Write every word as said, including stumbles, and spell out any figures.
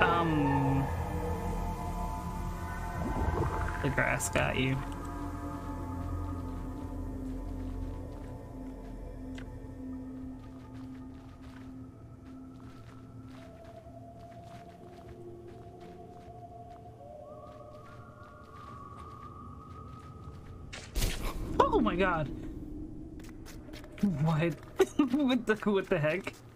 Um, the grass got you. Oh my God! What? What the? What the heck?